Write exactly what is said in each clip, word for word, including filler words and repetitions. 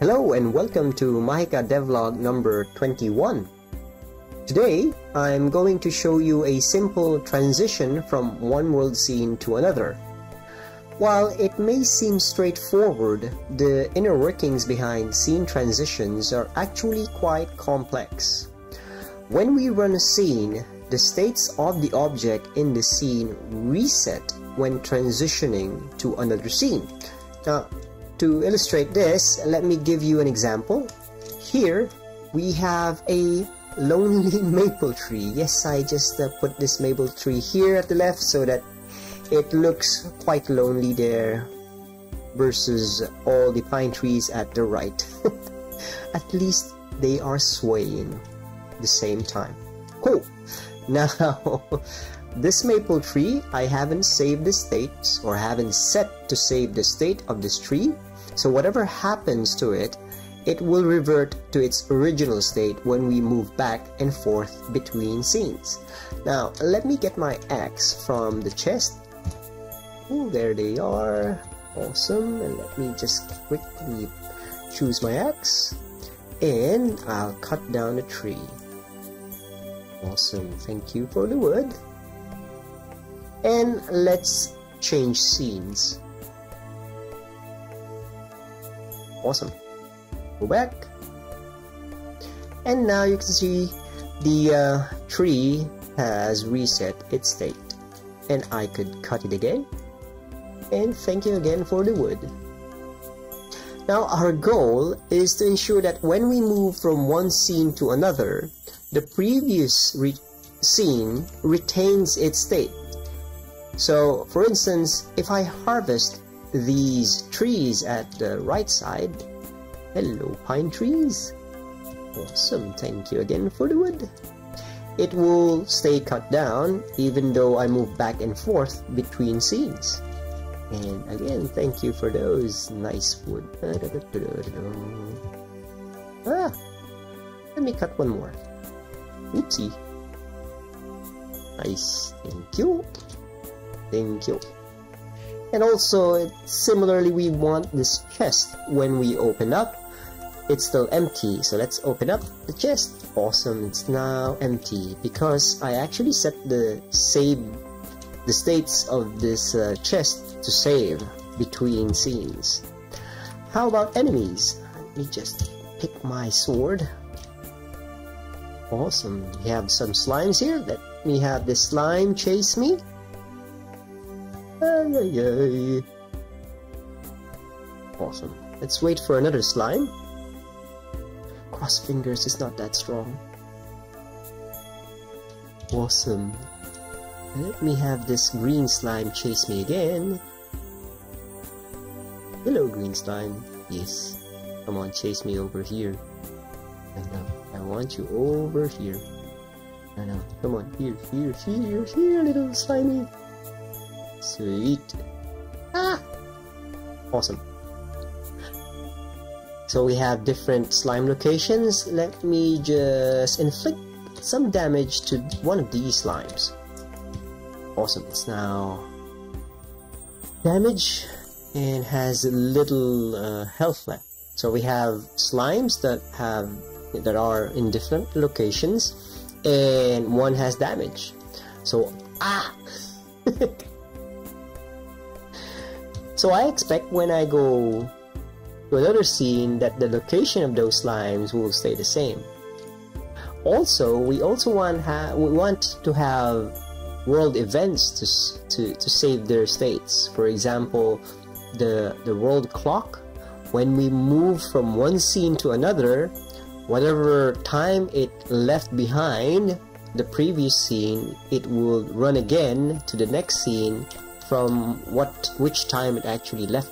Hello and welcome to Mahika devlog number twenty-one. Today I'm going to show you a simple transition from one world scene to another. While it may seem straightforward, the inner workings behind scene transitions are actually quite complex. When we run a scene, the states of the object in the scene reset when transitioning to another scene. Now, to illustrate this, let me give you an example. Here we have a lonely maple tree. Yes, I just uh, put this maple tree here at the left so that it looks quite lonely there versus all the pine trees at the right. At least they are swaying at the same time. Cool. Now, this maple tree, I haven't saved the states or haven't set to save the state of this tree. So whatever happens to it, it will revert to its original state when we move back and forth between scenes. Now, let me get my axe from the chest. Oh, there they are. Awesome. And let me just quickly choose my axe. And I'll cut down a tree. Awesome. Thank you for the wood. And let's change scenes. Awesome. Go back. And now you can see the uh, tree has reset its state. And I could cut it again. And thank you again for the wood. Now our goal is to ensure that when we move from one scene to another, the previous re scene retains its state. So, for instance, if I harvest these trees at the right side, hello pine trees, awesome, thank you again for the wood, it will stay cut down even though I move back and forth between scenes. And again, thank you for those, nice wood. Ah, let me cut one more, oopsie, nice, thank you. Thank you. And also, similarly, we want this chest when we open up. It's still empty, so let's open up the chest. Awesome, it's now empty because I actually set the save, the states of this uh, chest to save between scenes. How about enemies? Let me just pick my sword. Awesome, we have some slimes here. Let me have the slime chase me. Awesome. Let's wait for another slime. Cross fingers is not that strong. Awesome. Let me have this green slime chase me again. Hello, green slime. Yes. Come on, chase me over here. No, no. I want you over here. No, no. Come on. Here, here, here, here, little slimy. Sweet. Ah! Awesome. So we have different slime locations. Let me just inflict some damage to one of these slimes. Awesome. It's now damage and has little uh, health left. So we have slimes that have that are in different locations, and one has damage. So ah. So I expect when I go to another scene that the location of those slimes will stay the same. Also, we also want ha we want to have world events to to to save their states. For example, the the world clock. When we move from one scene to another, whatever time it left behind the previous scene, it will run again to the next scene from what which time it actually left.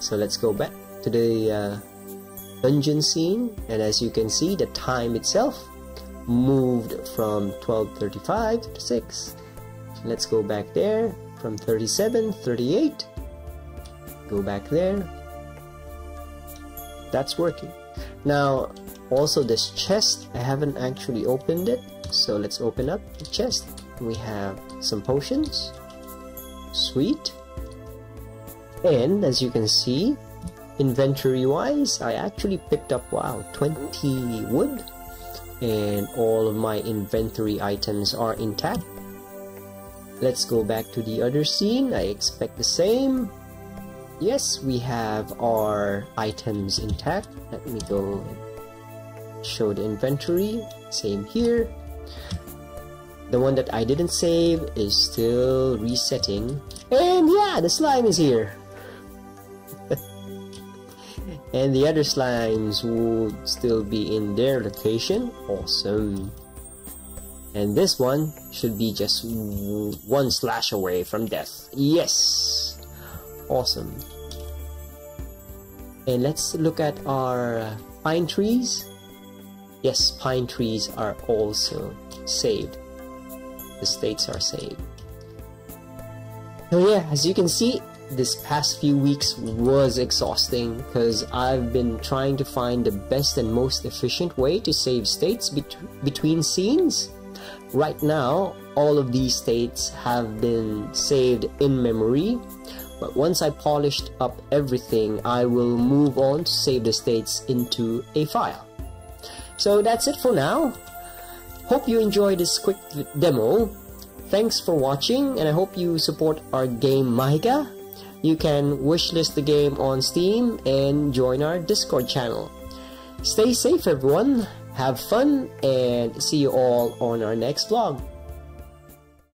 So let's go back to the uh, dungeon scene, and as you can see, the time itself moved from twelve thirty-five to six. Let's go back there from thirty-seven, thirty-eight, go back there. That's working. Now also this chest, I haven't actually opened it, so let's open up the chest. We have some potions. Sweet. And as you can see, Inventory-wise, I actually picked up, wow, twenty wood, and all of my inventory items are intact. Let's go back to the other scene. I expect the same. Yes, we have our items intact. Let me go and show the inventory. Same here. The one that I didn't save is still resetting. And yeah, the slime is here. And the other slimes will still be in their location. Awesome. And this one should be just one slash away from death. Yes! Awesome. And let's look at our pine trees. Yes, pine trees are also saved. The states are saved. So yeah, as you can see, this past few weeks was exhausting because I've been trying to find the best and most efficient way to save states bet between scenes. Right now, all of these states have been saved in memory, but once I polished up everything, I will move on to save the states into a file. So that's it for now. Hope you enjoyed this quick demo. Thanks for watching, and I hope you support our game Mahika. You can wishlist the game on Steam and join our Discord channel. Stay safe everyone, have fun, and see you all on our next vlog.